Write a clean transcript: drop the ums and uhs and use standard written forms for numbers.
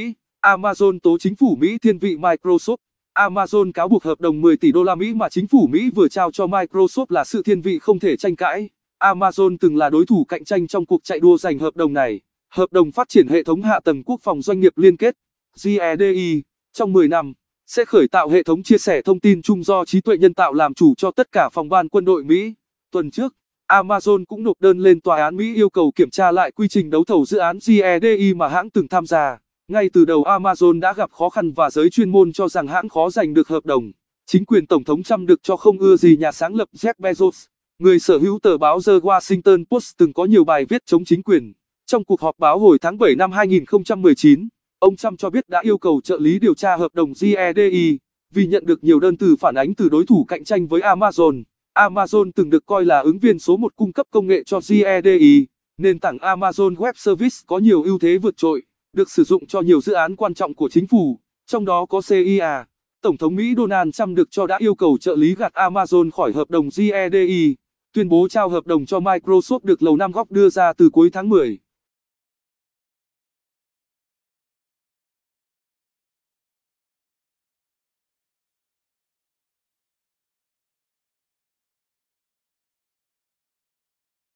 Mỹ. Amazon tố chính phủ Mỹ thiên vị Microsoft. Amazon cáo buộc hợp đồng 10 tỷ đô la Mỹ mà chính phủ Mỹ vừa trao cho Microsoft là sự thiên vị không thể tranh cãi. Amazon từng là đối thủ cạnh tranh trong cuộc chạy đua giành hợp đồng này. Hợp đồng phát triển hệ thống hạ tầng quốc phòng doanh nghiệp liên kết (JEDI) trong 10 năm sẽ khởi tạo hệ thống chia sẻ thông tin chung do trí tuệ nhân tạo làm chủ cho tất cả phòng ban quân đội Mỹ. Tuần trước, Amazon cũng nộp đơn lên tòa án Mỹ yêu cầu kiểm tra lại quy trình đấu thầu dự án JEDI mà hãng từng tham gia. Ngay từ đầu Amazon đã gặp khó khăn và giới chuyên môn cho rằng hãng khó giành được hợp đồng. Chính quyền Tổng thống Trump được cho không ưa gì nhà sáng lập Jeff Bezos, người sở hữu tờ báo The Washington Post từng có nhiều bài viết chống chính quyền. Trong cuộc họp báo hồi tháng 7 năm 2019, ông Trump cho biết đã yêu cầu trợ lý điều tra hợp đồng JEDI vì nhận được nhiều đơn từ phản ánh từ đối thủ cạnh tranh với Amazon. Amazon từng được coi là ứng viên số 1 cung cấp công nghệ cho JEDI. Nền tảng Amazon Web Service có nhiều ưu thế vượt trội, được sử dụng cho nhiều dự án quan trọng của chính phủ, trong đó có CIA. Tổng thống Mỹ Donald Trump được cho đã yêu cầu trợ lý gạt Amazon khỏi hợp đồng JEDI. Tuyên bố trao hợp đồng cho Microsoft được Lầu Năm Góc đưa ra từ cuối tháng 10.